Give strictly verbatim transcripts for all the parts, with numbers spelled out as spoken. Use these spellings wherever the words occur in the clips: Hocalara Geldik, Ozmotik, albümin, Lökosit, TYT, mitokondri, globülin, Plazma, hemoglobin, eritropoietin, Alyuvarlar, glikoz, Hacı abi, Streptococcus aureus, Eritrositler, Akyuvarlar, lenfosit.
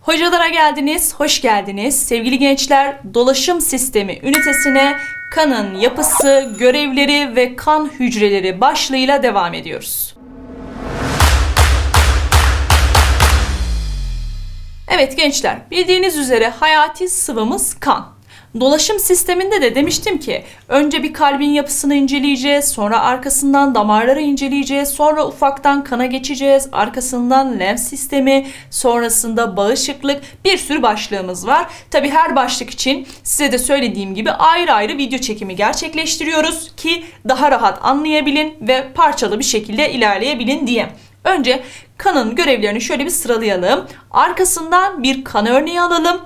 Hocalara geldiniz, hoş geldiniz. Sevgili gençler, dolaşım sistemi ünitesine kanın yapısı, görevleri ve kan hücreleri başlığıyla devam ediyoruz. Evet gençler, bildiğiniz üzere hayati sıvımız kan. Dolaşım sisteminde de demiştim ki önce bir kalbin yapısını inceleyeceğiz, sonra arkasından damarları inceleyeceğiz, sonra ufaktan kana geçeceğiz, arkasından lenf sistemi, sonrasında bağışıklık, bir sürü başlığımız var. Tabi her başlık için size de söylediğim gibi ayrı ayrı video çekimi gerçekleştiriyoruz ki daha rahat anlayabilin ve parçalı bir şekilde ilerleyebilin diye. Önce kanın görevlerini şöyle bir sıralayalım, arkasından bir kan örneği alalım.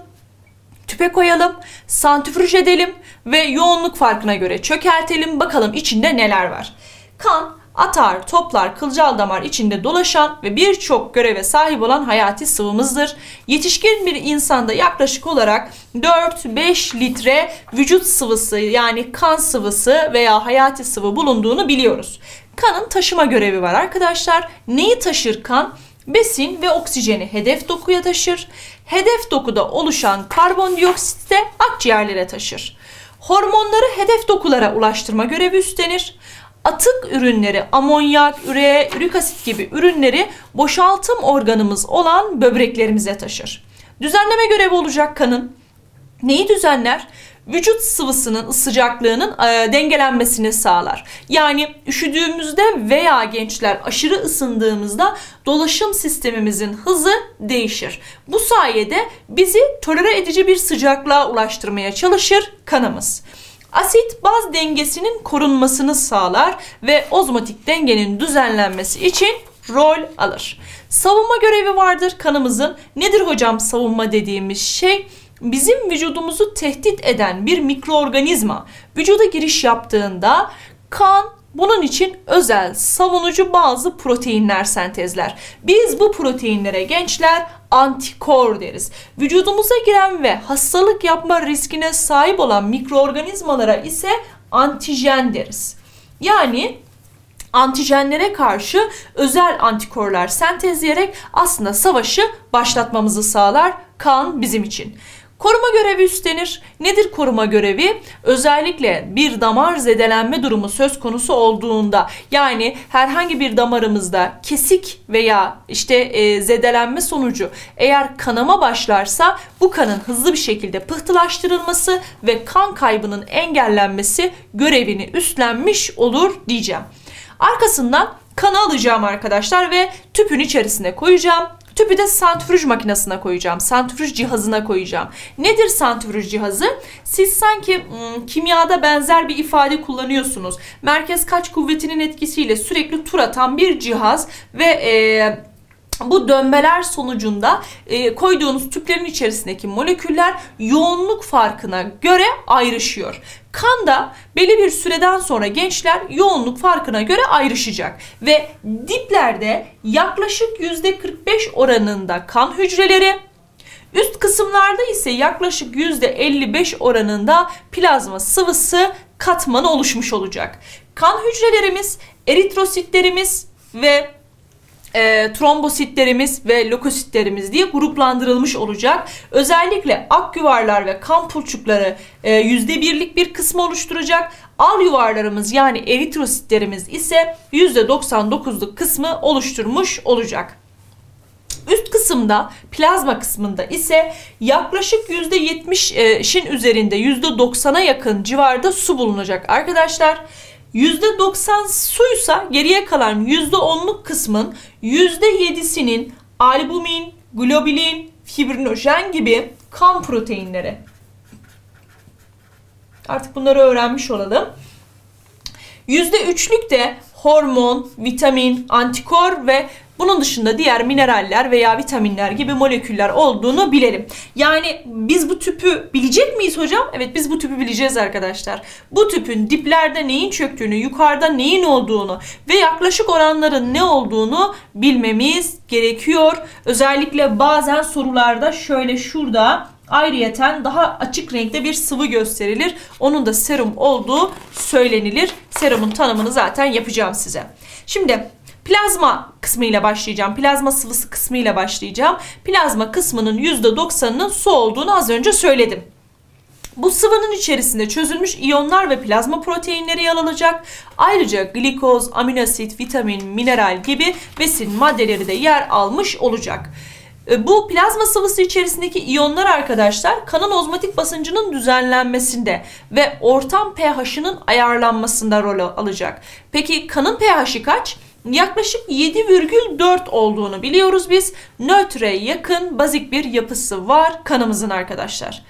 Tüpe koyalım, santrifüj edelim ve yoğunluk farkına göre çökeltelim. Bakalım içinde neler var. Kan, atar, toplar, kılcal damar içinde dolaşan ve birçok göreve sahip olan hayati sıvımızdır. Yetişkin bir insanda yaklaşık olarak dört beş litre vücut sıvısı yani kan sıvısı veya hayati sıvı bulunduğunu biliyoruz. Kanın taşıma görevi var arkadaşlar. Neyi taşır kan? Besin ve oksijeni hedef dokuya taşır. Hedef dokuda oluşan karbondioksit de akciğerlere taşır. Hormonları hedef dokulara ulaştırma görevi üstlenir. Atık ürünleri, amonyak, üre, ürik asit gibi ürünleri boşaltım organımız olan böbreklerimize taşır. Düzenleme görevi olacak kanın. Neyi düzenler? Vücut sıvısının sıcaklığının dengelenmesini sağlar. Yani üşüdüğümüzde veya gençler aşırı ısındığımızda dolaşım sistemimizin hızı değişir. Bu sayede bizi tolere edici bir sıcaklığa ulaştırmaya çalışır kanımız. Asit baz dengesinin korunmasını sağlar ve ozmotik dengenin düzenlenmesi için rol alır. Savunma görevi vardır kanımızın. Nedir hocam savunma dediğimiz şey? Bizim vücudumuzu tehdit eden bir mikroorganizma vücuda giriş yaptığında kan bunun için özel savunucu bazı proteinler sentezler. Biz bu proteinlere gençler antikor deriz. Vücudumuza giren ve hastalık yapma riskine sahip olan mikroorganizmalara ise antijen deriz. Yani antijenlere karşı özel antikorlar sentezleyerek aslında savaşı başlatmamızı sağlar kan bizim için. Koruma görevi üstlenir. Nedir koruma görevi? Özellikle bir damar zedelenme durumu söz konusu olduğunda yani herhangi bir damarımızda kesik veya işte e, zedelenme sonucu eğer kanama başlarsa bu kanın hızlı bir şekilde pıhtılaştırılması ve kan kaybının engellenmesi görevini üstlenmiş olur diyeceğim. Arkasından kanı alacağım arkadaşlar ve tüpün içerisine koyacağım. Tüpü de santrifüj makinesine koyacağım. Santrifüj cihazına koyacağım. Nedir santrifüj cihazı? Siz sanki hmm, kimyada benzer bir ifade kullanıyorsunuz. Merkez kaç kuvvetinin etkisiyle sürekli tur atan bir cihaz ve ee, bu dönmeler sonucunda e, koyduğunuz tüplerin içerisindeki moleküller yoğunluk farkına göre ayrışıyor. Kan da belli bir süreden sonra gençler yoğunluk farkına göre ayrışacak. Ve diplerde yaklaşık yüzde kırk beş oranında kan hücreleri, üst kısımlarda ise yaklaşık yüzde elli beş oranında plazma sıvısı katmanı oluşmuş olacak. Kan hücrelerimiz, eritrositlerimiz ve E, trombositlerimiz ve lökositlerimiz diye gruplandırılmış olacak. Özellikle akyuvarlar ve kan pulçukları e, yüzde birlik bir kısmı oluşturacak. Alyuvarlarımız yani eritrositlerimiz ise yüzde doksan dokuzluk kısmı oluşturmuş olacak. Üst kısımda, plazma kısmında ise yaklaşık yüzde yetmişin üzerinde yüzde doksana yakın civarda su bulunacak arkadaşlar. yüzde doksan suysa geriye kalan yüzde onluk kısmın yüzde yedisinin albümin, globülin, fibrinojen gibi kan proteinleri. Artık bunları öğrenmiş olalım. yüzde üçlük de hormon, vitamin, antikor ve bunun dışında diğer mineraller veya vitaminler gibi moleküller olduğunu bilelim. Yani biz bu tüpü bilecek miyiz hocam? Evet biz bu tüpü bileceğiz arkadaşlar. Bu tüpün diplerde neyin çöktüğünü, yukarıda neyin olduğunu ve yaklaşık oranların ne olduğunu bilmemiz gerekiyor. Özellikle bazen sorularda şöyle şurada ayrıyeten daha açık renkte bir sıvı gösterilir. Onun da serum olduğu söylenilir. Serumun tanımını zaten yapacağım size. Şimdi Plazma kısmıyla başlayacağım. Plazma sıvısı kısmıyla başlayacağım. Plazma kısmının yüzde doksanının su olduğunu az önce söyledim. Bu sıvının içerisinde çözülmüş iyonlar ve plazma proteinleri yer alacak. Ayrıca glikoz, aminoasit, vitamin, mineral gibi besin maddeleri de yer almış olacak. Bu plazma sıvısı içerisindeki iyonlar arkadaşlar kanın ozmotik basıncının düzenlenmesinde ve ortam pH'ının ayarlanmasında rol alacak. Peki kanın pH'i kaç? Yaklaşık yedi virgül dört olduğunu biliyoruz biz. Nötre yakın bazik bir yapısı var kanımızın arkadaşlar.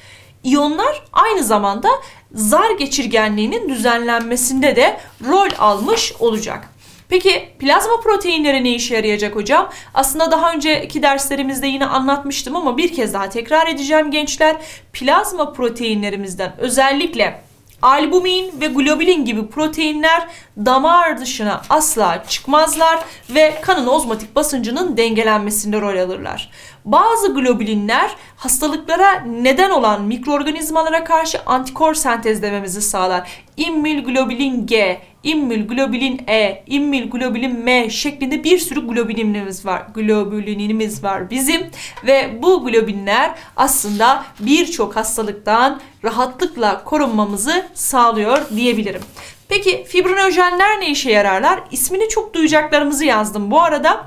İyonlar aynı zamanda zar geçirgenliğinin düzenlenmesinde de rol almış olacak. Peki plazma proteinleri ne işe yarayacak hocam? Aslında daha önceki derslerimizde yine anlatmıştım ama bir kez daha tekrar edeceğim gençler. Plazma proteinlerimizden özellikle albümin ve globülin gibi proteinler damar dışına asla çıkmazlar ve kanın ozmotik basıncının dengelenmesinde rol alırlar. Bazı globülinler hastalıklara neden olan mikroorganizmalara karşı antikor sentezlememizi sağlar. İmmülglobülin G, immülglobülin E, immülglobülin M şeklinde bir sürü globülinimiz var. Globülinimiz var bizim ve bu globülinler aslında birçok hastalıktan rahatlıkla korunmamızı sağlıyor diyebilirim. Peki fibrinojenler ne işe yararlar? İsmini çok duyacaklarımızı yazdım bu arada.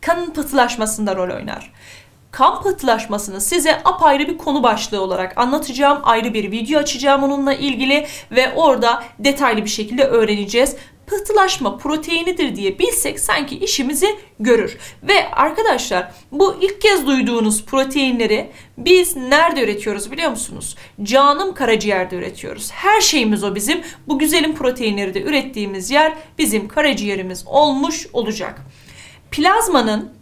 Kanın pıhtılaşmasında rol oynar. Kan pıhtılaşmasını size apayrı bir konu başlığı olarak anlatacağım. Ayrı bir video açacağım onunla ilgili ve orada detaylı bir şekilde öğreneceğiz. Pıhtılaşma proteinidir diye bilsek sanki işimizi görür. Ve arkadaşlar bu ilk kez duyduğunuz proteinleri biz nerede üretiyoruz biliyor musunuz? Canım karaciğerde üretiyoruz. Her şeyimiz o bizim. Bu güzelim proteinleri de ürettiğimiz yer bizim karaciğerimiz olmuş olacak. Plazmanın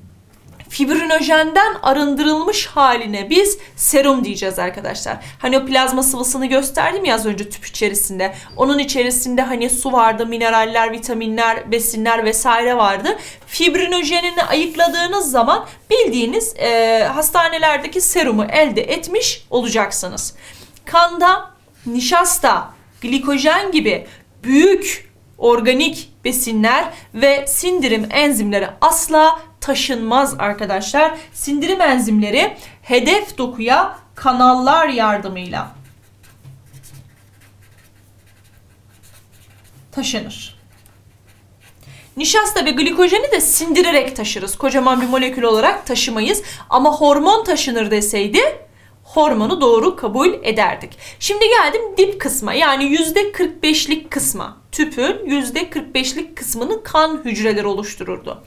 fibrinojenden arındırılmış haline biz serum diyeceğiz arkadaşlar. Hani o plazma sıvısını gösterdim ya az önce tüp içerisinde. Onun içerisinde hani su vardı, mineraller, vitaminler, besinler vesaire vardı. Fibrinojenini ayıkladığınız zaman bildiğiniz e, hastanelerdeki serumu elde etmiş olacaksınız. Kanda nişasta, glikojen gibi büyük organik besinler ve sindirim enzimleri asla taşınmaz arkadaşlar. Sindirim enzimleri hedef dokuya kanallar yardımıyla taşınır. Nişasta ve glikojeni de sindirerek taşırız. Kocaman bir molekül olarak taşımayız. Ama hormon taşınır deseydi hormonu doğru kabul ederdik. Şimdi geldim dip kısma, yani yüzde kırk beşlik kısma. Tüpün yüzde kırk beşlik kısmını kan hücreleri oluştururdu.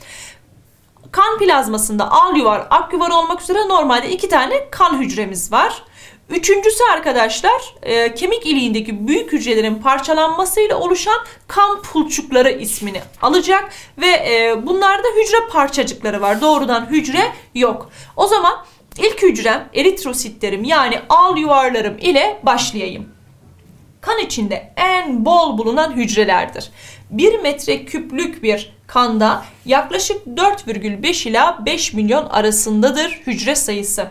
Kan plazmasında alyuvar, akyuvar olmak üzere normalde iki tane kan hücremiz var. Üçüncüsü arkadaşlar e, kemik iliğindeki büyük hücrelerin parçalanmasıyla oluşan kan pulçukları ismini alacak. Ve e, bunlarda hücre parçacıkları var. Doğrudan hücre yok. O zaman ilk hücrem eritrositlerim yani alyuvarlarım ile başlayayım. Kan içinde en bol bulunan hücrelerdir. bir metre küplük bir kanda yaklaşık dört virgül beş ila beş milyon arasındadır hücre sayısı.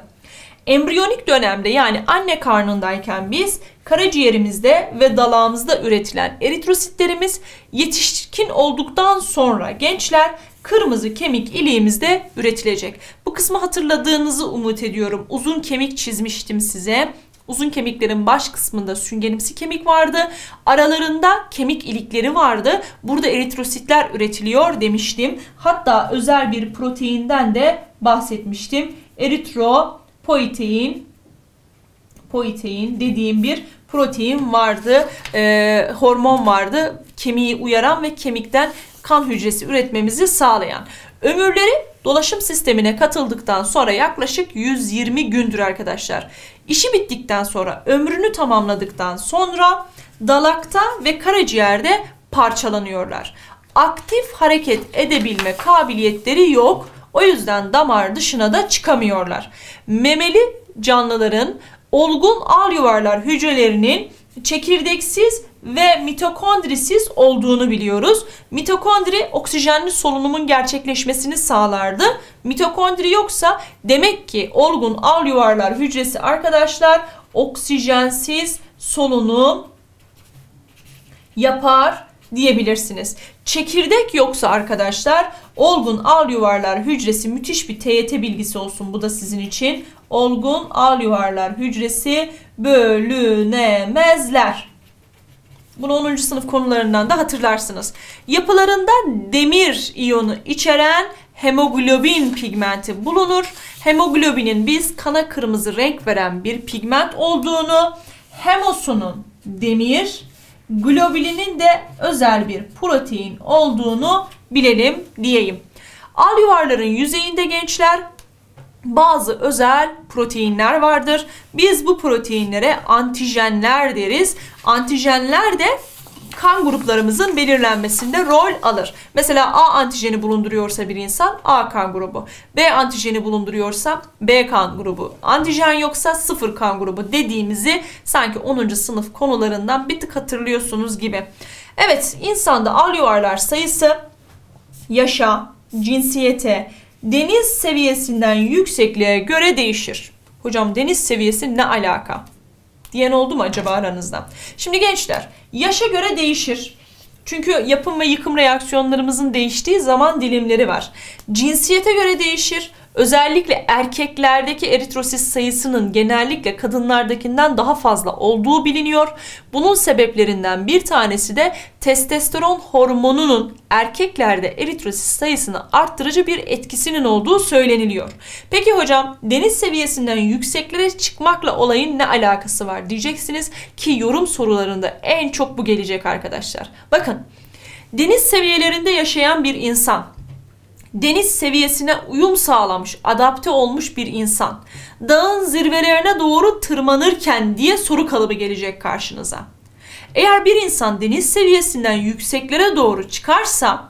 Embriyonik dönemde yani anne karnındayken biz karaciğerimizde ve dalağımızda üretilen eritrositlerimiz yetişkin olduktan sonra gençler kırmızı kemik iliğimizde üretilecek. Bu kısmı hatırladığınızı umut ediyorum. Uzun kemik çizmiştim size. Uzun kemiklerin baş kısmında süngenimsi kemik vardı. Aralarında kemik ilikleri vardı. Burada eritrositler üretiliyor demiştim. Hatta özel bir proteinden de bahsetmiştim. Eritropoietin poietin dediğim bir protein vardı. Ee, hormon vardı. Kemiği uyaran ve kemikten kan hücresi üretmemizi sağlayan. Ömürleri dolaşım sistemine katıldıktan sonra yaklaşık yüz yirmi gündür arkadaşlar. İşi bittikten sonra, ömrünü tamamladıktan sonra dalakta ve karaciğerde parçalanıyorlar. Aktif hareket edebilme kabiliyetleri yok. O yüzden damar dışına da çıkamıyorlar. Memeli canlıların olgun alyuvarlar hücrelerinin çekirdeksiz ve mitokondrisiz olduğunu biliyoruz. Mitokondri oksijenli solunumun gerçekleşmesini sağlardı. Mitokondri yoksa demek ki olgun alyuvarlar hücresi arkadaşlar oksijensiz solunum yapar diyebilirsiniz. Çekirdek yoksa arkadaşlar olgun alyuvarlar hücresi, müthiş bir T Y T bilgisi olsun bu da sizin için. Olgun alyuvarlar hücresi bölünemezler. Bunu onuncu sınıf konularından da hatırlarsınız. Yapılarında demir iyonu içeren hemoglobin pigmenti bulunur. Hemoglobinin biz kana kırmızı renk veren bir pigment olduğunu, hemosunun demir, globülinin de özel bir protein olduğunu bilelim diyeyim. Alyuvarların yüzeyinde gençler bazı özel proteinler vardır. Biz bu proteinlere antijenler deriz. Antijenler de kan gruplarımızın belirlenmesinde rol alır. Mesela A antijeni bulunduruyorsa bir insan A kan grubu, B antijeni bulunduruyorsa B kan grubu, antijen yoksa sıfır kan grubu dediğimizi sanki onuncu sınıf konularından bir tık hatırlıyorsunuz gibi. Evet, insanda alyuvarlar sayısı yaşa, cinsiyete, deniz seviyesinden yüksekliğe göre değişir. Hocam deniz seviyesi ne alaka diyen oldu mu acaba aranızda? Şimdi gençler, yaşa göre değişir. Çünkü yapım ve yıkım reaksiyonlarımızın değiştiği zaman dilimleri var. Cinsiyete göre değişir. Özellikle erkeklerdeki eritrosit sayısının genellikle kadınlardakinden daha fazla olduğu biliniyor. Bunun sebeplerinden bir tanesi de testosteron hormonunun erkeklerde eritrosit sayısını arttırıcı bir etkisinin olduğu söyleniliyor. Peki hocam deniz seviyesinden yükseklere çıkmakla olayın ne alakası var diyeceksiniz ki yorum sorularında en çok bu gelecek arkadaşlar. Bakın, deniz seviyelerinde yaşayan bir insan, deniz seviyesine uyum sağlamış, adapte olmuş bir insan dağın zirvelerine doğru tırmanırken diye soru kalıbı gelecek karşınıza. Eğer bir insan deniz seviyesinden yükseklere doğru çıkarsa,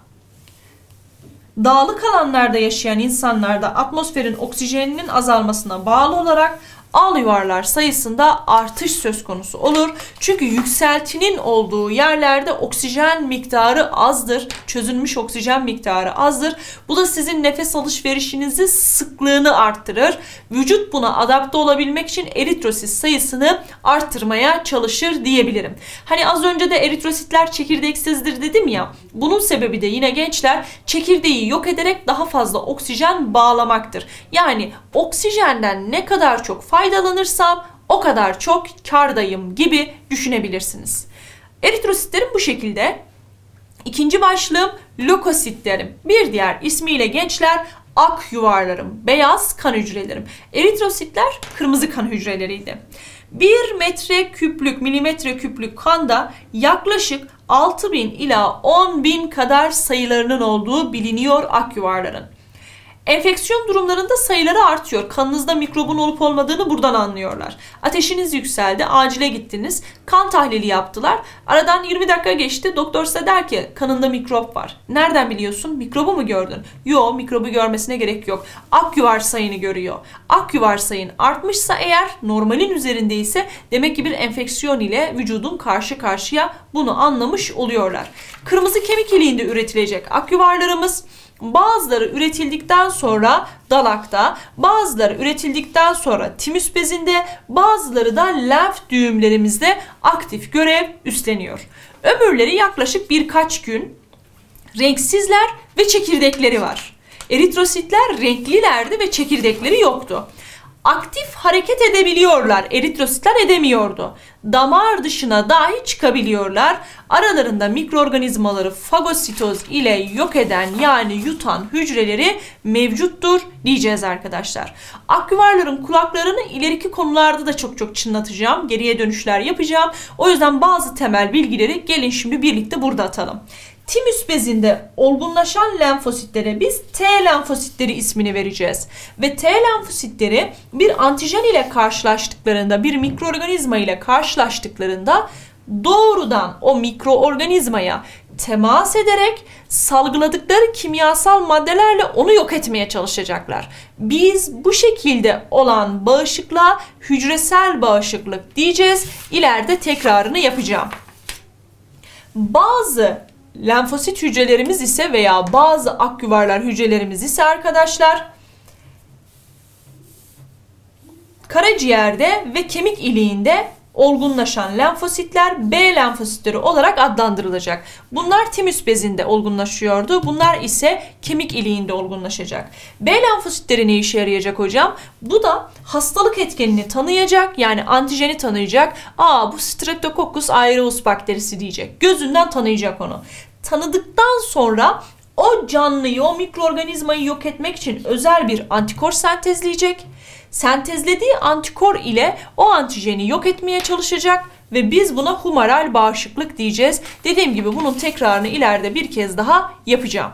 dağlık alanlarda yaşayan insanlarda atmosferin oksijeninin azalmasına bağlı olarak alyuvarlar sayısında artış söz konusu olur. Çünkü yükseltinin olduğu yerlerde oksijen miktarı azdır. Çözünmüş oksijen miktarı azdır. Bu da sizin nefes alışverişinizi, sıklığını arttırır. Vücut buna adapte olabilmek için eritrosit sayısını arttırmaya çalışır diyebilirim. Hani az önce de eritrositler çekirdeksizdir dedim ya. Bunun sebebi de yine gençler çekirdeği yok ederek daha fazla oksijen bağlamaktır. Yani oksijenden ne kadar çok faydalanır, faydalanırsam o kadar çok kârdayım gibi düşünebilirsiniz. Eritrositlerim bu şekilde. İkinci başlığım lökositlerim. Bir diğer ismiyle gençler akyuvarlarım, beyaz kan hücrelerim. Eritrositler kırmızı kan hücreleriydi. bir metre küplük, milimetre küplük kanda yaklaşık altı bin ila on bin kadar sayılarının olduğu biliniyor akyuvarların. Enfeksiyon durumlarında sayıları artıyor. Kanınızda mikrobun olup olmadığını buradan anlıyorlar. Ateşiniz yükseldi, acile gittiniz, kan tahlili yaptılar. Aradan yirmi dakika geçti, doktor size der ki kanında mikrop var. Nereden biliyorsun? Mikrobu mu gördün? Yo, mikrobu görmesine gerek yok. Akyuvar sayını görüyor. Akyuvar sayın artmışsa eğer, normalin üzerindeyse demek ki bir enfeksiyon ile vücudun karşı karşıya, bunu anlamış oluyorlar. Kırmızı kemik iliğinde üretilecek akyuvarlarımız, bazıları üretildikten sonra dalakta, bazıları üretildikten sonra timüs bezinde, bazıları da lenf düğümlerimizde aktif görev üstleniyor. Ömürleri yaklaşık birkaç gün. Renksizler ve çekirdekleri var. Eritrositler renklilerdi ve çekirdekleri yoktu. Aktif hareket edebiliyorlar. Eritrositler edemiyordu. Damar dışına dahi çıkabiliyorlar. Aralarında mikroorganizmaları fagositoz ile yok eden, yani yutan hücreleri mevcuttur diyeceğiz arkadaşlar. Akyuvarların kulaklarını ileriki konularda da çok çok çınlatacağım. Geriye dönüşler yapacağım. O yüzden bazı temel bilgileri gelin şimdi birlikte burada atalım. Timüs bezinde olgunlaşan lenfositlere biz T lenfositleri ismini vereceğiz. Ve T lenfositleri bir antijen ile karşılaştıklarında, bir mikroorganizma ile karşılaştıklarında doğrudan o mikroorganizmaya temas ederek salgıladıkları kimyasal maddelerle onu yok etmeye çalışacaklar. Biz bu şekilde olan bağışıklığa hücresel bağışıklık diyeceğiz. İleride tekrarını yapacağım. Bazı lenfosit hücrelerimiz ise veya bazı akyuvarlar hücrelerimiz ise arkadaşlar karaciğerde ve kemik iliğinde olgunlaşan lenfositler B lenfositleri olarak adlandırılacak. Bunlar timüs bezinde olgunlaşıyordu. Bunlar ise kemik iliğinde olgunlaşacak. B lenfositleri ne işe yarayacak hocam? Bu da hastalık etkenini tanıyacak. Yani antijeni tanıyacak. Aa, bu Streptococcus aureus bakterisi diyecek. Gözünden tanıyacak onu. Tanıdıktan sonra o canlıyı, o mikroorganizmayı yok etmek için özel bir antikor sentezleyecek. Sentezlediği antikor ile o antijeni yok etmeye çalışacak ve biz buna humoral bağışıklık diyeceğiz. Dediğim gibi bunun tekrarını ileride bir kez daha yapacağım.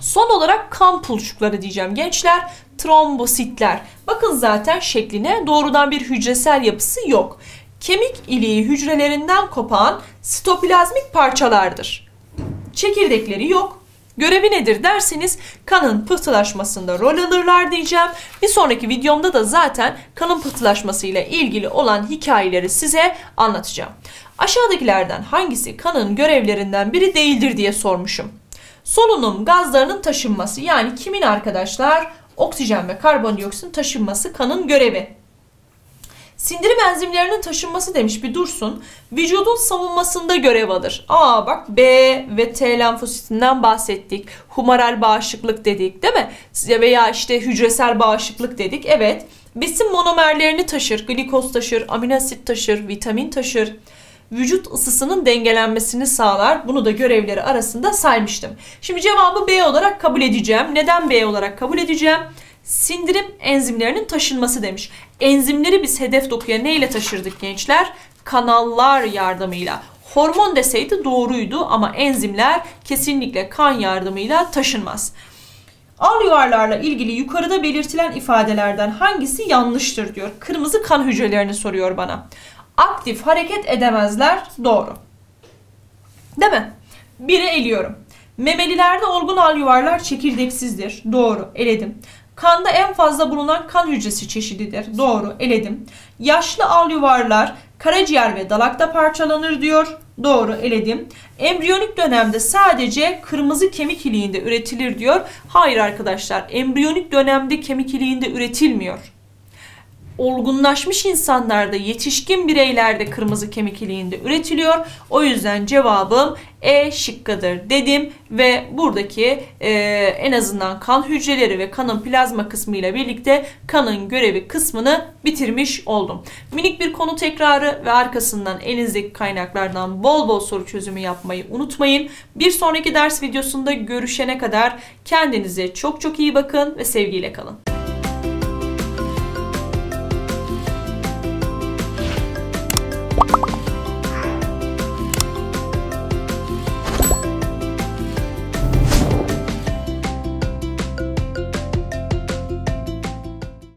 Son olarak kan pulçukları diyeceğim gençler. Trombositler. Bakın zaten şekline, doğrudan bir hücresel yapısı yok. Kemik iliği hücrelerinden kopan sitoplazmik parçalardır. Çekirdekleri yok. Görevi nedir derseniz kanın pıhtılaşmasında rol alırlar diyeceğim. Bir sonraki videomda da zaten kanın pıhtılaşmasıyla ilgili olan hikayeleri size anlatacağım. Aşağıdakilerden hangisi kanın görevlerinden biri değildir diye sormuşum. Solunum gazlarının taşınması, yani kimin arkadaşlar? Oksijen ve karbondioksitin taşınması kanın görevi. Sindirim enzimlerinin taşınması demiş, bir dursun. Vücudun savunmasında görev alır. Aa bak, B ve T lenfositinden bahsettik. Humoral bağışıklık dedik değil mi? Veya işte hücresel bağışıklık dedik. Evet. Besin monomerlerini taşır. Glikoz taşır, aminoasit taşır, vitamin taşır. Vücut ısısının dengelenmesini sağlar. Bunu da görevleri arasında saymıştım. Şimdi cevabı B olarak kabul edeceğim. Neden B olarak kabul edeceğim? Sindirim enzimlerinin taşınması demiş. Enzimleri biz hedef dokuya neyle taşırdık gençler? Kanallar yardımıyla. Hormon deseydi doğruydu ama enzimler kesinlikle kan yardımıyla taşınmaz. Alyuvarlarla ilgili yukarıda belirtilen ifadelerden hangisi yanlıştır diyor. Kırmızı kan hücrelerini soruyor bana. Aktif hareket edemezler. Doğru. Değil mi? Biri eliyorum. Memelilerde olgun alyuvarlar çekirdeksizdir. Doğru. Eledim. Kanda en fazla bulunan kan hücresi çeşididir. Doğru. Eledim. Yaşlı alyuvarlar karaciğer ve dalakta parçalanır diyor. Doğru. Eledim. Embriyonik dönemde sadece kırmızı kemik iliğinde üretilir diyor. Hayır arkadaşlar. Embriyonik dönemde kemik iliğinde üretilmiyor. Olgunlaşmış insanlarda, yetişkin bireylerde kırmızı kemik iliğinde üretiliyor. O yüzden cevabım E şıkkıdır dedim ve buradaki e, en azından kan hücreleri ve kanın plazma kısmı ile birlikte kanın görevi kısmını bitirmiş oldum. Minik bir konu tekrarı ve arkasından elinizdeki kaynaklardan bol bol soru çözümü yapmayı unutmayın. Bir sonraki ders videosunda görüşene kadar kendinize çok çok iyi bakın ve sevgiyle kalın.